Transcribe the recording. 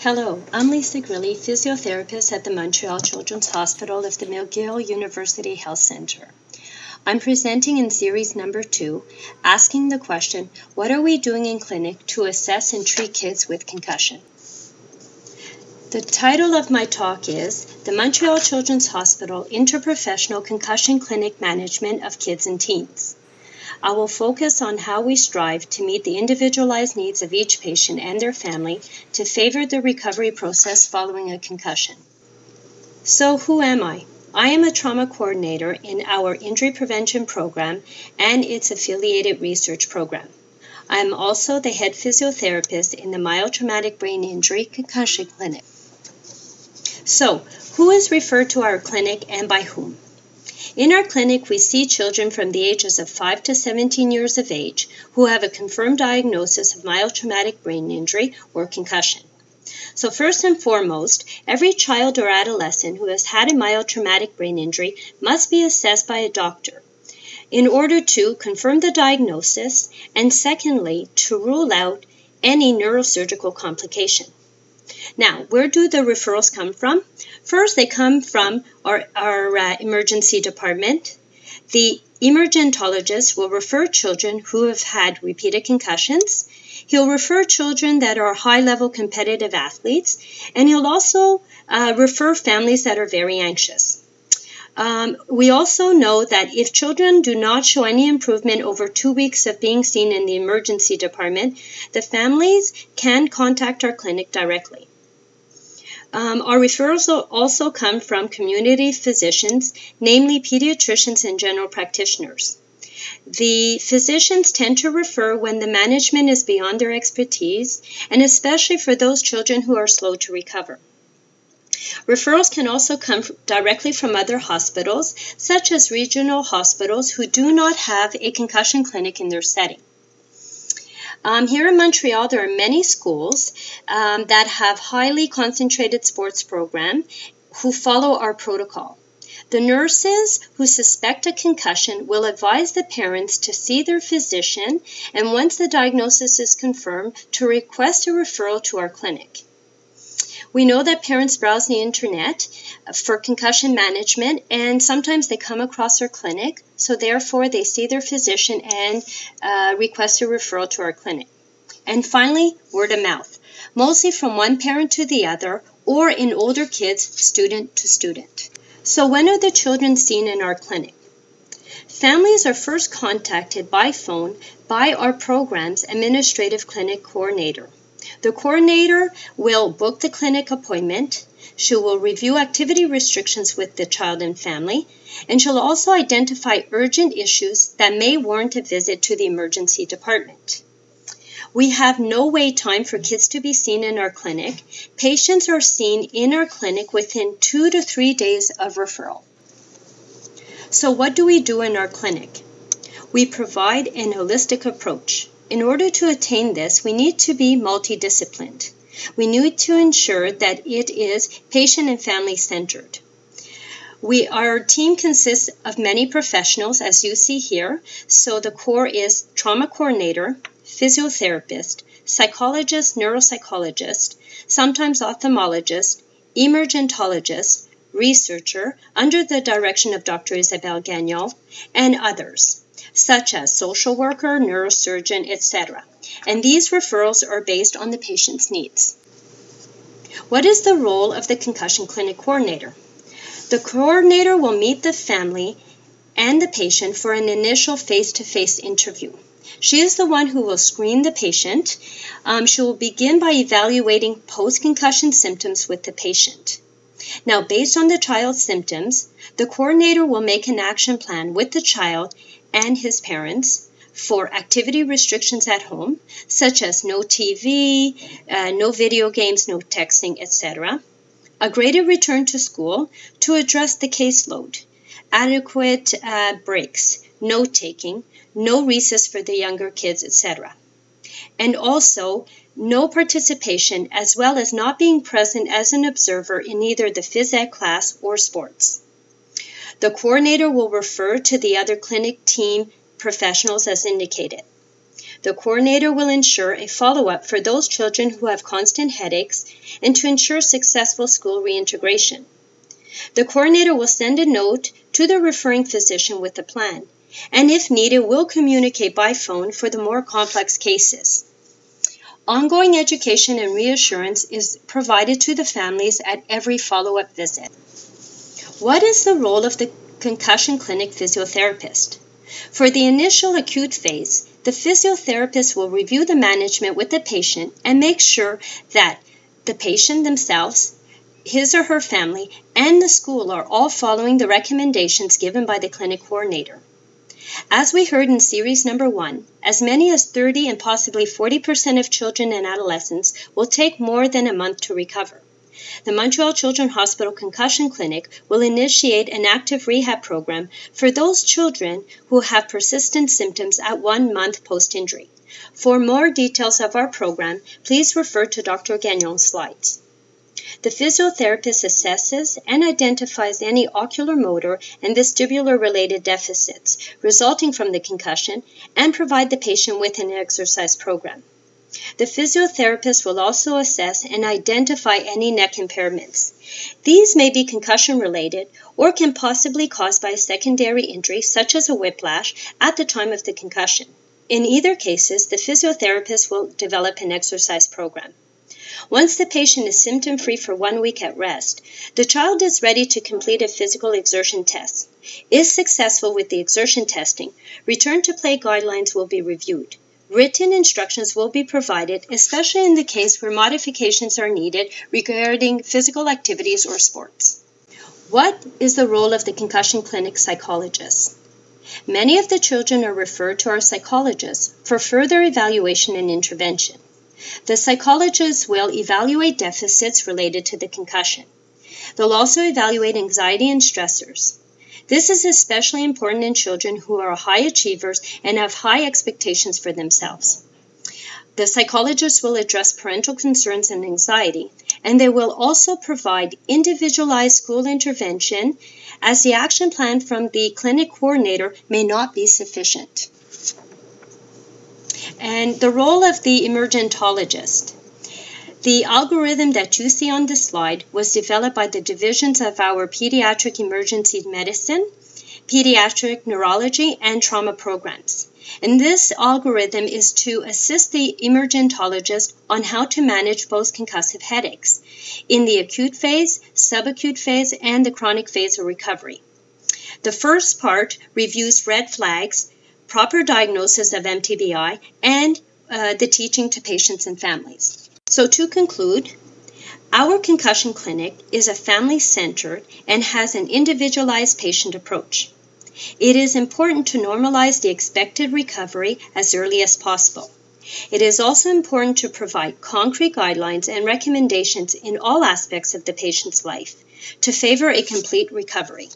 Hello, I'm Lisa Grilli, physiotherapist at the Montreal Children's Hospital of the McGill University Health Centre. I'm presenting in series number 2, asking the question, what are we doing in clinic to assess and treat kids with concussion? The title of my talk is, The Montreal Children's Hospital Interprofessional Concussion Clinic Management of Kids and Teens. I will focus on how we strive to meet the individualized needs of each patient and their family to favor the recovery process following a concussion. So who am I? I am a trauma coordinator in our injury prevention program and its affiliated research program. I am also the head physiotherapist in the mild traumatic brain injury concussion clinic. So, who is referred to our clinic and by whom? In our clinic, we see children from the ages of 5 to 17 years of age who have a confirmed diagnosis of mild traumatic brain injury or concussion. So first and foremost, every child or adolescent who has had a mild traumatic brain injury must be assessed by a doctor in order to confirm the diagnosis and secondly, to rule out any neurosurgical complication. Now, where do the referrals come from? First, they come from our emergency department. The emergentologist will refer children who have had repeated concussions. He'll refer children that are high-level competitive athletes, and he'll also refer families that are very anxious. We also know that if children do not show any improvement over 2 weeks of being seen in the emergency department, the families can contact our clinic directly. Our referrals also come from community physicians, namely pediatricians and general practitioners. The physicians tend to refer when the management is beyond their expertise, and especially for those children who are slow to recover. Referrals can also come directly from other hospitals, such as regional hospitals who do not have a concussion clinic in their setting. Here in Montreal, there are many schools that have highly concentrated sports program who follow our protocol. The nurses who suspect a concussion will advise the parents to see their physician and once the diagnosis is confirmed, to request a referral to our clinic. We know that parents browse the internet for concussion management and sometimes they come across our clinic, so therefore they see their physician and request a referral to our clinic. And finally, word of mouth, mostly from one parent to the other or in older kids, student to student. So when are the children seen in our clinic? Families are first contacted by phone by our program's administrative clinic coordinator. The coordinator will book the clinic appointment, she will review activity restrictions with the child and family, and she'll also identify urgent issues that may warrant a visit to the emergency department. We have no wait time for kids to be seen in our clinic. Patients are seen in our clinic within 2 to 3 days of referral. So what do we do in our clinic? We provide an holistic approach. In order to attain this, we need to be multidisciplined. We need to ensure that it is patient and family-centered. Our team consists of many professionals, as you see here. So the core is trauma coordinator, physiotherapist, psychologist, neuropsychologist, sometimes ophthalmologist, emergentologist, researcher, under the direction of Dr. Isabel Gagnon, and others, such as social worker, neurosurgeon, etc. And these referrals are based on the patient's needs. What is the role of the concussion clinic coordinator? The coordinator will meet the family and the patient for an initial face-to-face interview. She is the one who will screen the patient. She will begin by evaluating post-concussion symptoms with the patient. Now, based on the child's symptoms, the coordinator will make an action plan with the child and his parents for activity restrictions at home, such as no TV, no video games, no texting, etc. A graded return to school to address the caseload, adequate breaks, no taking, no recess for the younger kids, etc. And also, no participation as well as not being present as an observer in either the phys ed class or sports. The coordinator will refer to the other clinic team professionals as indicated. The coordinator will ensure a follow-up for those children who have constant headaches and to ensure successful school reintegration. The coordinator will send a note to the referring physician with the plan, and if needed, will communicate by phone for the more complex cases. Ongoing education and reassurance is provided to the families at every follow-up visit. What is the role of the concussion clinic physiotherapist? For the initial acute phase, the physiotherapist will review the management with the patient and make sure that the patient themselves, his or her family, and the school are all following the recommendations given by the clinic coordinator. As we heard in series number 1, as many as 30 and possibly 40% of children and adolescents will take more than a month to recover. The Montreal Children's Hospital Concussion Clinic will initiate an active rehab program for those children who have persistent symptoms at 1 month post-injury. For more details of our program, please refer to Dr. Gagnon's slides. The physiotherapist assesses and identifies any ocular, motor, and vestibular-related deficits resulting from the concussion and provide the patient with an exercise program. The physiotherapist will also assess and identify any neck impairments. These may be concussion-related or can possibly be caused by a secondary injury such as a whiplash at the time of the concussion. In either cases, the physiotherapist will develop an exercise program. Once the patient is symptom-free for 1 week at rest, the child is ready to complete a physical exertion test. If successful with the exertion testing, return to play guidelines will be reviewed. Written instructions will be provided, especially in the case where modifications are needed regarding physical activities or sports. What is the role of the concussion clinic psychologist? Many of the children are referred to our psychologists for further evaluation and intervention. The psychologist will evaluate deficits related to the concussion. They'll also evaluate anxiety and stressors. This is especially important in children who are high achievers and have high expectations for themselves. The psychologist will address parental concerns and anxiety, and they will also provide individualized school intervention, as the action plan from the clinic coordinator may not be sufficient. And the role of the emergentologist. The algorithm that you see on this slide was developed by the divisions of our pediatric emergency medicine, pediatric neurology, and trauma programs. And this algorithm is to assist the emergentologist on how to manage both concussive headaches in the acute phase, subacute phase, and the chronic phase of recovery. The first part reviews red flags, proper diagnosis of MTBI, and the teaching to patients and families. So to conclude, our concussion clinic is a family-centered and has an individualized patient approach. It is important to normalize the expected recovery as early as possible. It is also important to provide concrete guidelines and recommendations in all aspects of the patient's life to favor a complete recovery.